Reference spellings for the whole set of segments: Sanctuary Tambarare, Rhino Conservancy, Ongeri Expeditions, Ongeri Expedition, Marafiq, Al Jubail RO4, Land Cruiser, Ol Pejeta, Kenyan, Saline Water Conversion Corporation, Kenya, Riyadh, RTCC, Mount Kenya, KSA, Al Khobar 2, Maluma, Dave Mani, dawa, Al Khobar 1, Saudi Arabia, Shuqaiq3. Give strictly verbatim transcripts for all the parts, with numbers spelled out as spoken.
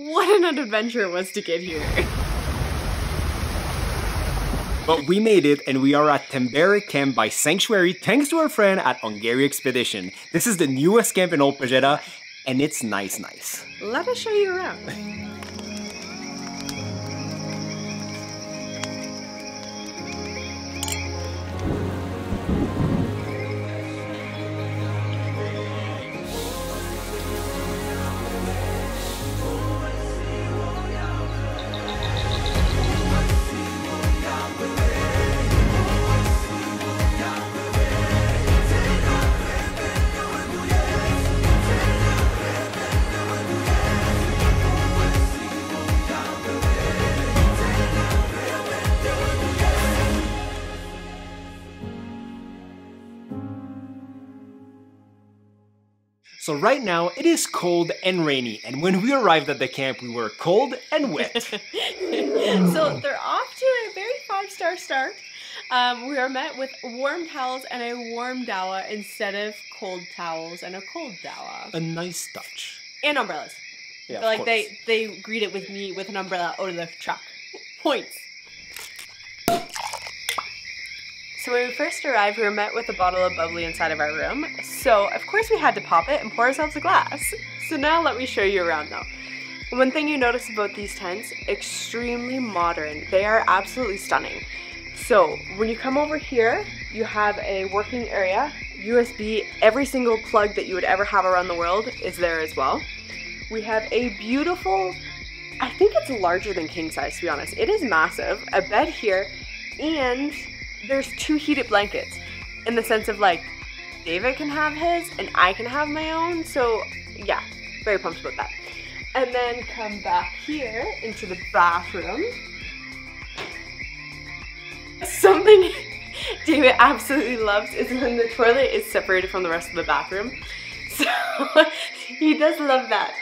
What an adventure it was to get here. But we made it, and we are at Tambarare Camp by Sanctuary thanks to our friend at Ongeri Expedition. This is the newest camp in Ol Pejeta, and it's nice nice. Let us show you around. So right now, it is cold and rainy, and when we arrived at the camp, we were cold and wet. So they're off to a very five-star start. Um, we are met with warm towels and a warm dawa instead of cold towels and a cold dawa. A nice touch. And umbrellas. Yeah, like they, they greet it with me with an umbrella out of the truck. Points. So when we first arrived, we were met with a bottle of bubbly inside of our room. So of course we had to pop it and pour ourselves a glass. So now let me show you around though. One thing you notice about these tents, extremely modern. They are absolutely stunning. So when you come over here, you have a working area. U S B, every single plug that you would ever have around the world is there as well. We have a beautiful, I think it's larger than king size to be honest. It is massive, a bed here, and there's two heated blankets in the sense of like David can have his and I can have my own, so yeah, very pumped about that. And then come back here into the bathroom. Something David absolutely loves is when the toilet is separated from the rest of the bathroom, so he does love that.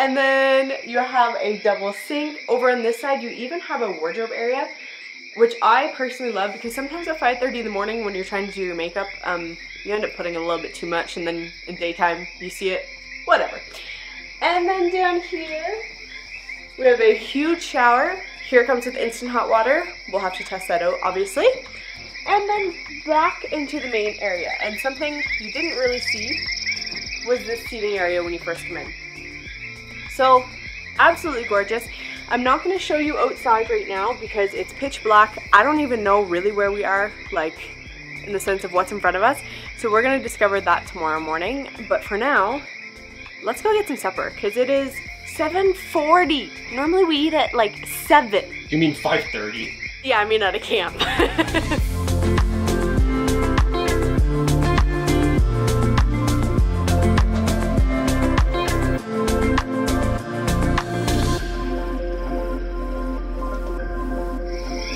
And then you have a double sink. Over on this side you even have a wardrobe area, which I personally love because sometimes at five thirty in the morning when you're trying to do your makeup, um, you end up putting a little bit too much, and then in daytime you see it, whatever. And then down here, we have a huge shower. Here comes with instant hot water. We'll have to test that out, obviously. And then back into the main area. And something you didn't really see was this seating area when you first come in. So, absolutely gorgeous. I'm not going to show you outside right now because it's pitch black. I don't even know really where we are, like in the sense of what's in front of us. So we're going to discover that tomorrow morning. But for now, let's go get some supper because it is seven forty. Normally we eat at like seven. You mean five thirty? Yeah, I mean at a camp.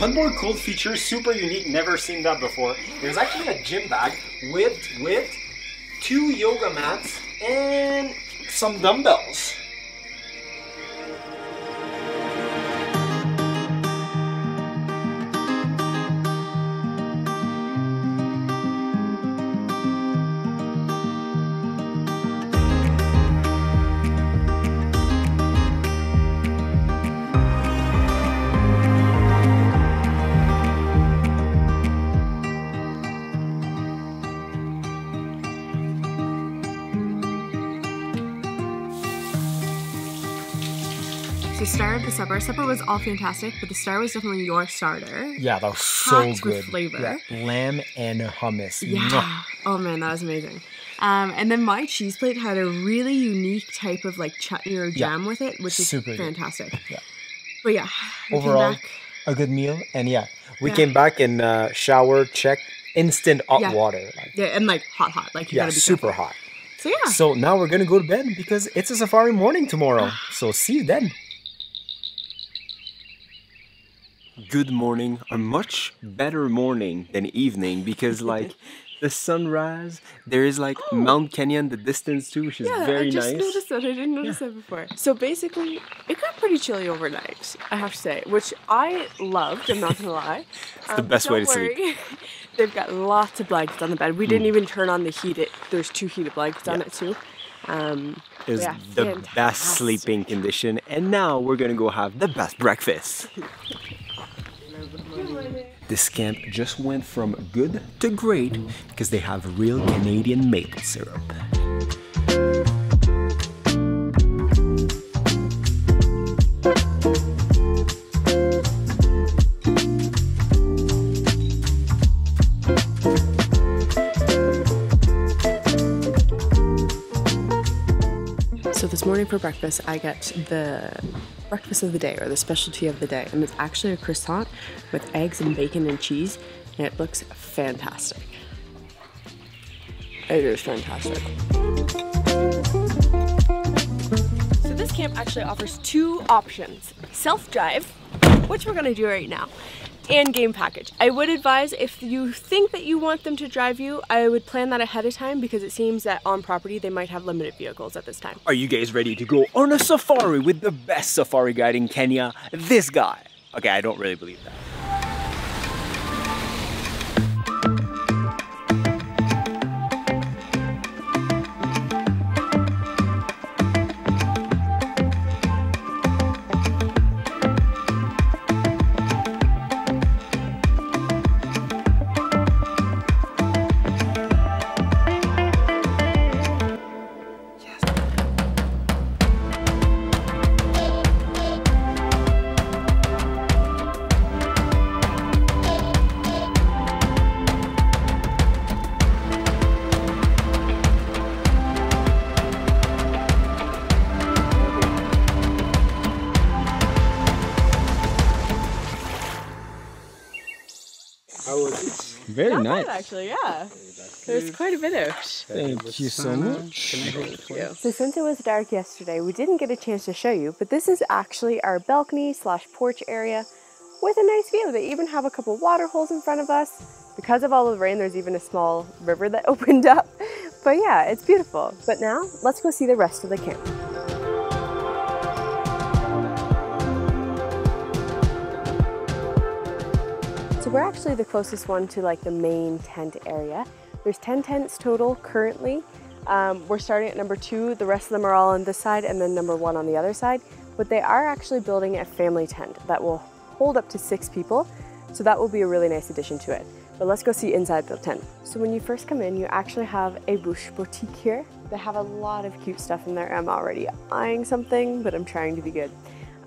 One more cool feature, super unique, never seen that before. There's actually a gym bag with with two yoga mats and some dumbbells. The supper. Supper was all fantastic, but the star was definitely your starter. Yeah, that was so good. With flavor. Yeah. Lamb and hummus. Yeah. Mwah. Oh man, that was amazing. Um, and then my cheese plate had a really unique type of like chutney or jam yeah. with it, which is super fantastic. Good. Yeah. But yeah, overall, a good meal. And yeah, we yeah. came back and uh, showered, checked, instant hot yeah. water. Like. Yeah, and like hot, hot. Like you yeah, gotta be super careful. Hot. So yeah. So now we're gonna go to bed because it's a safari morning tomorrow. So see you then. Good morning, a much better morning than evening because like the sunrise, there is like oh. Mount Kenya in the distance too, which is yeah, very nice. Yeah, I just nice. noticed that. I didn't notice yeah. that before. So basically, it got pretty chilly overnight, I have to say, which I loved, I'm not gonna lie. It's um, the best way to worry. sleep. They've got lots of blankets on the bed. We mm. didn't even turn on the heat. It, there's two heated blankets yeah. on it too. Um, is yeah, the fantastic. best sleeping condition, and now we're gonna go have the best breakfast. This camp just went from good to great because they have real Canadian maple syrup. So this morning for breakfast, I get the breakfast of the day, or the specialty of the day, and it's actually a croissant with eggs and bacon and cheese, and it looks fantastic. It is fantastic. So this camp actually offers two options: self-drive, which we're gonna do right now, and game package. I would advise, if you think that you want them to drive you, I would plan that ahead of time, because it seems that on property they might have limited vehicles at this time. Are you guys ready to go on a safari with the best safari guide in Kenya? This guy. Okay, I don't really believe that. Very Not nice. Bad, actually, yeah. There's quite a bit of. Thank, Thank you so much. Thank you. So since it was dark yesterday, we didn't get a chance to show you, but this is actually our balcony slash porch area with a nice view. They even have a couple water holes in front of us. Because of all the rain, there's even a small river that opened up. But yeah, it's beautiful. But now let's go see the rest of the camp. So we're actually the closest one to like the main tent area. There's ten tents total currently. Um, we're starting at number two. The rest of them are all on this side, and then number one on the other side. But they are actually building a family tent that will hold up to six people. So that will be a really nice addition to it. But let's go see inside the tent. So when you first come in, you actually have a bush boutique here. They have a lot of cute stuff in there. I'm already eyeing something, but I'm trying to be good.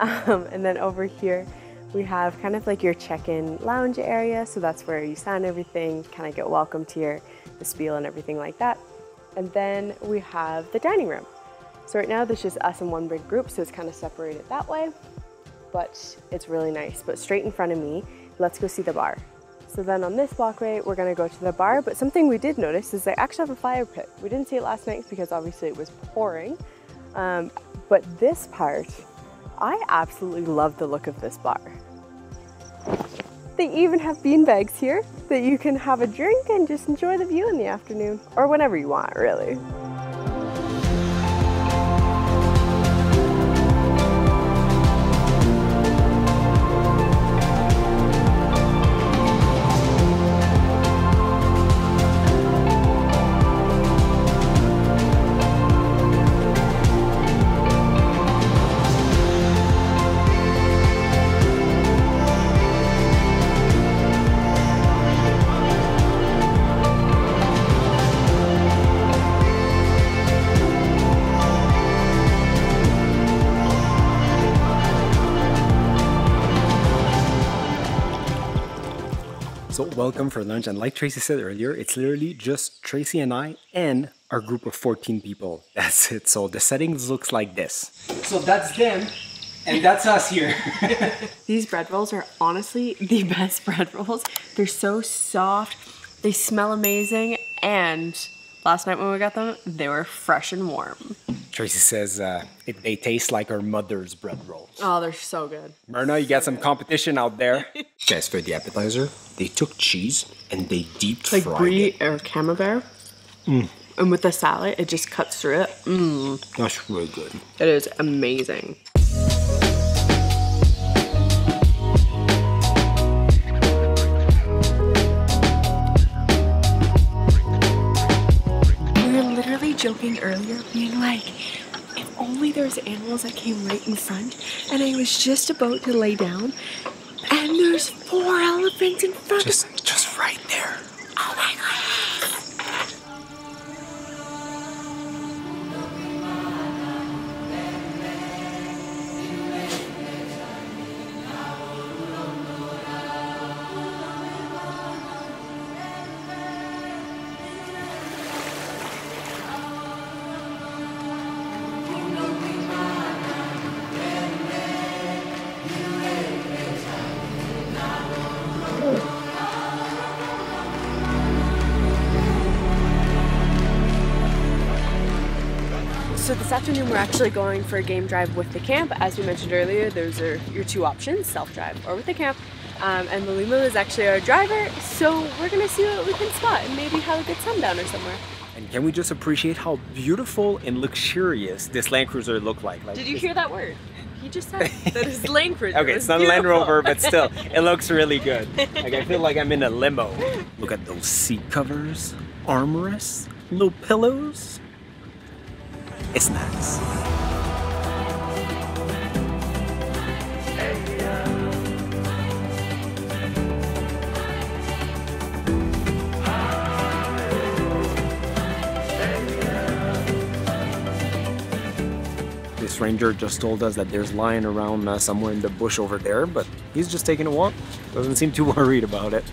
Um, and then over here, we have kind of like your check-in lounge area, so that's where you sign everything, kind of get welcome to your the spiel and everything like that. And then we have the dining room. So right now there's just us in one big group, so it's kind of separated that way, but it's really nice. But straight in front of me, let's go see the bar. So then on this walkway, we're gonna go to the bar, but something we did notice is they actually have a fire pit. We didn't see it last night because obviously it was pouring, um, but this part, I absolutely love the look of this bar. They even have bean bags here that you can have a drink and just enjoy the view in the afternoon, or whenever you want, really. So welcome for lunch, and like Tracy said earlier, it's literally just Tracy and I and our group of fourteen people. That's it. So the settings looks like this. So that's them, and that's us here. These bread rolls are honestly the best bread rolls. They're so soft, they smell amazing, and last night when we got them, they were fresh and warm. Tracy says uh, it, they taste like her mother's bread rolls. Oh, they're so good. Myrna, you got some competition out there. Guys, for the appetizer, they took cheese and they deep fried it. Like brie or camembert. Mm. And with the salad, it just cuts through it. Mm. That's really good. It is amazing. Joking earlier, being like, only there was animals that came right in front, and I was just about to lay down, and there's four elephants in front just, of me. Just right there. Oh my So this afternoon we're actually going for a game drive with the camp. As we mentioned earlier, those are your two options, self-drive or with the camp. Um, and Maluma is actually our driver, so we're gonna see what we can spot and maybe have a good sundown or somewhere. And can we just appreciate how beautiful and luxurious this Land Cruiser looked like? like Did you hear that word? He just said that his Land Cruiser Okay, it's not beautiful. Land Rover, but still, it looks really good. Like, I feel like I'm in a limo. Look at those seat covers, armrests, little pillows. It's nice. This ranger just told us that there's a lion around uh, somewhere in the bush over there, but he's just taking a walk. Doesn't seem too worried about it.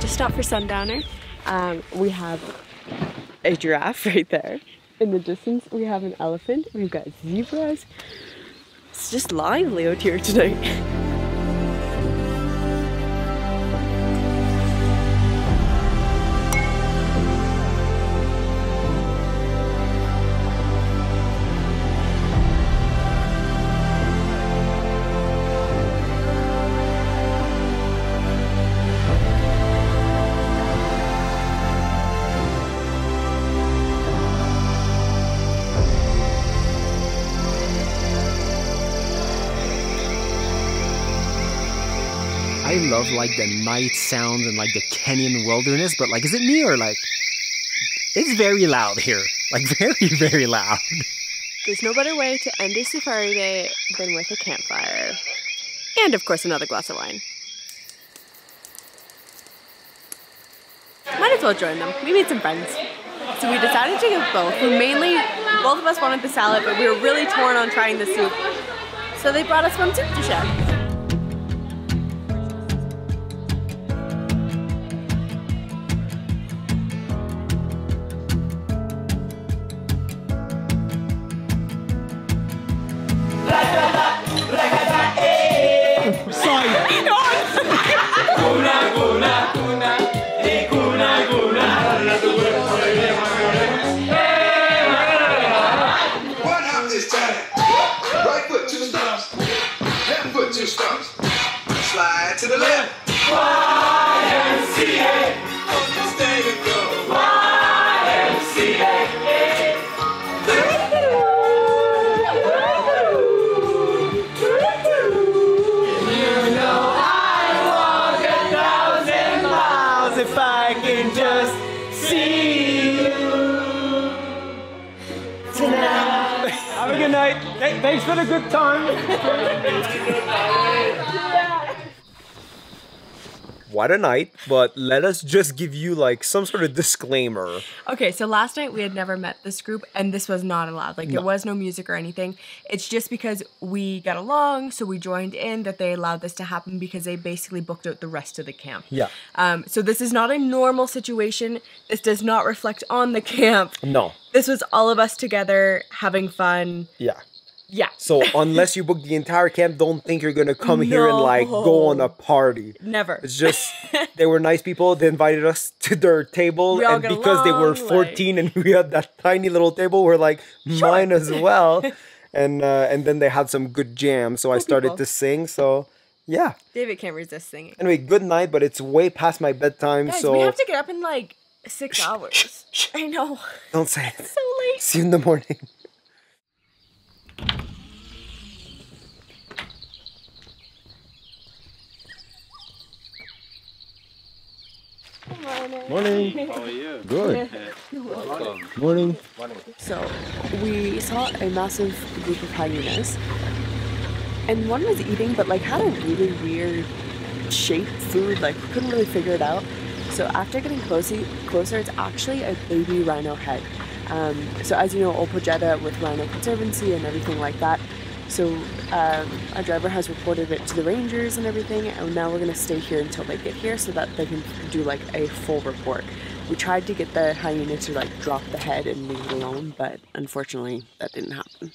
Just stopped for sundowner. Um, we have a giraffe right there. In the distance, we have an elephant. We've got zebras. It's just lively out here tonight. I love like the night sounds and like the Kenyan wilderness, but like, is it me or like, it's very loud here. Like very, very loud. There's no better way to end a safari day than with a campfire. And of course, another glass of wine. Might as well join them. We made some friends. So we decided to give both. We mainly, both of us wanted the salad, but we were really torn on trying the soup. So they brought us one soup to share. To the left. Y M C A. Just there you go. Y M C A. You know I'd walk a thousand miles if I can just see you tonight. Have a good night. Thanks for the good time. What a night, but let us just give you like some sort of disclaimer. Okay, so last night we had never met this group and this was not allowed. Like no. There was no music or anything. It's just because we got along, so we joined in that they allowed this to happen because they basically booked out the rest of the camp. Yeah. Um, so this is not a normal situation. This does not reflect on the camp. No. This was all of us together having fun. Yeah. Yeah. So unless you book the entire camp, don't think you're going to come no. here and like go on a party. Never. It's just, they were nice people. They invited us to their table. We and because along, they were fourteen like... and we had that tiny little table, we're like, sure. mine as well. and uh, and then they had some good jam. So cool I started people. to sing. So yeah. David can't resist singing. Anyway, good night, but it's way past my bedtime. Guys, so we have to get up in like six shh, hours. Shh, shh. I know. Don't say it. It's so late. See you in the morning. Morning. Morning. How are you? Good. Morning. Morning. Morning. So we saw a massive group of hyenas, and one was eating, but like had a really weird shaped food. Like we couldn't really figure it out. So after getting closer, closer, it's actually a baby rhino head. Um, so as you know, Ol Pejeta with Rhino Conservancy and everything like that. So um, our driver has reported it to the rangers and everything, and now we're going to stay here until they get here so that they can do like a full report. We tried to get the hyena to like drop the head and leave it alone, but unfortunately that didn't happen.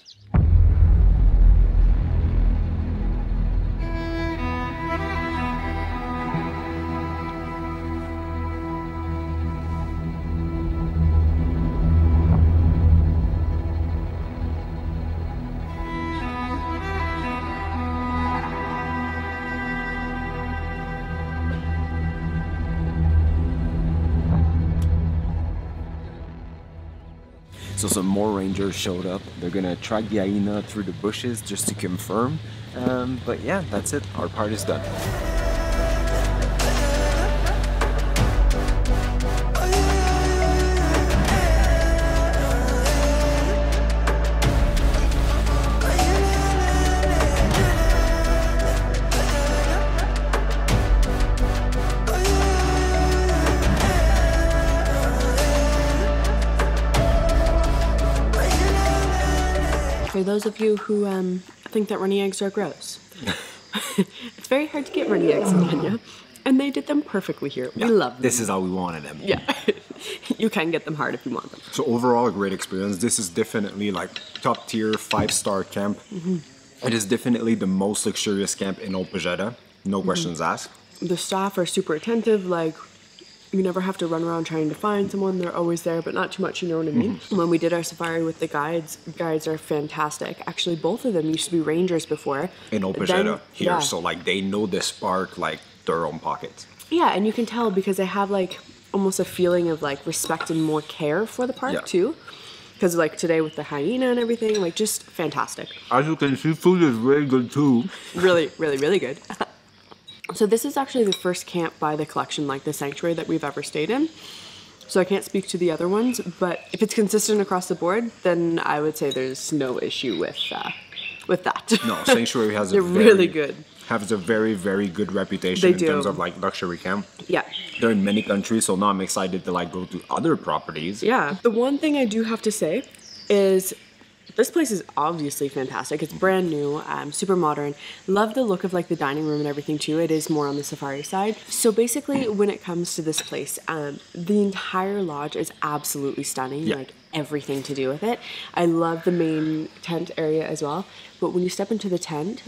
So some more rangers showed up. They're gonna track the hyena through the bushes just to confirm. Um, but yeah, that's it. Our part is done. For those of you who um, think that runny eggs are gross, it's very hard to get runny eggs in Kenya, and they did them perfectly here. Yeah, we love them. This is how we wanted them. Yeah, you can get them hard if you want them. So overall, a great experience. This is definitely like top tier five-star camp. Mm-hmm. It is definitely the most luxurious camp in Ol Pejeta. No mm-hmm. questions asked. The staff are super attentive. Like, you never have to run around trying to find someone. They're always there, but not too much, you know what I mean? Mm-hmm. When we did our safari with the guides, guides are fantastic. Actually, both of them used to be rangers before. In Ol Pejeta here, yeah. So like they know this park like their own pockets. Yeah, and you can tell because they have like almost a feeling of like respect and more care for the park yeah. too. Because like today with the hyena and everything, like just fantastic. As you can see, food is really good too. Really, really, really good. So this is actually the first camp by the collection, like the sanctuary, that we've ever stayed in. So I can't speak to the other ones, but if it's consistent across the board, then I would say there's no issue with uh, with that. No, sanctuary has a very, really good. Has a very, very good reputation they in do. terms of like luxury camp. Yeah. They're in many countries, so now I'm excited to like go to other properties. Yeah. The one thing I do have to say is this place is obviously fantastic. It's brand new, um, super modern. Love the look of like the dining room and everything too. It is more on the safari side. So basically when it comes to this place, um, the entire lodge is absolutely stunning. Yeah. Like everything to do with it. I love the main tent area as well. But when you step into the tent,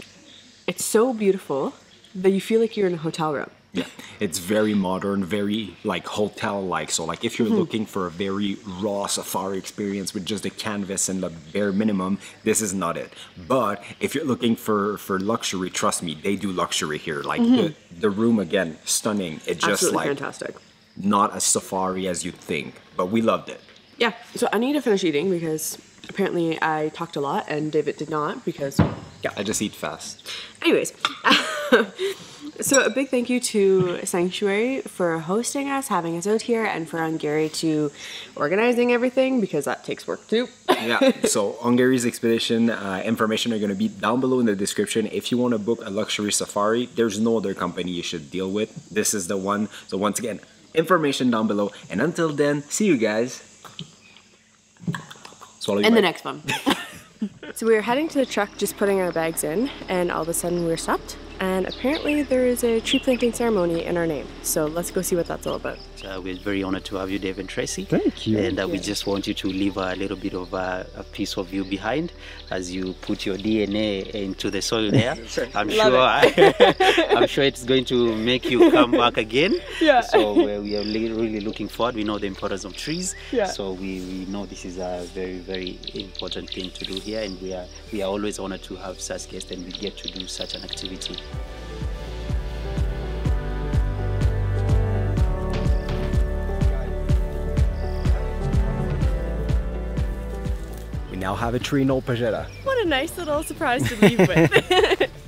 it's so beautiful that you feel like you're in a hotel room. Yeah, it's very modern, very like hotel-like. So like if you're mm-hmm. looking for a very raw safari experience with just the canvas and the bare minimum, this is not it. But if you're looking for, for luxury, trust me, they do luxury here. Like mm-hmm. the, the room, again, stunning. It's just absolutely like fantastic. Not as safari as you'd think, but we loved it. Yeah, so I need to finish eating because apparently I talked a lot and David did not because, yeah. I just eat fast. Anyways. So a big thank you to Sanctuary for hosting us, having us out here, and for Ongeri to organizing everything, because that takes work too. Yeah, so Ongeri's expedition uh, information are going to be down below in the description. If you want to book a luxury safari, there's no other company you should deal with. This is the one. So once again, information down below. And until then, see you guys. Swallow in the next one. So we were heading to the truck, just putting our bags in, and all of a sudden we were stopped. And apparently there is a tree planting ceremony in our name. So let's go see what that's all about. that uh, we're very honored to have you, Dave and Tracy. Thank you. And uh, we just want you to leave a little bit of uh, a piece of you behind as you put your D N A into the soil there. I'm sure I, I'm sure it's going to make you come back again. Yeah. So uh, we are really looking forward. We know the importance of trees. Yeah. So we, we know this is a very, very important thing to do here, and we are we are always honored to have such guests and we get to do such an activity. Now have a tree in Ol Pejeta. What a nice little surprise to leave with.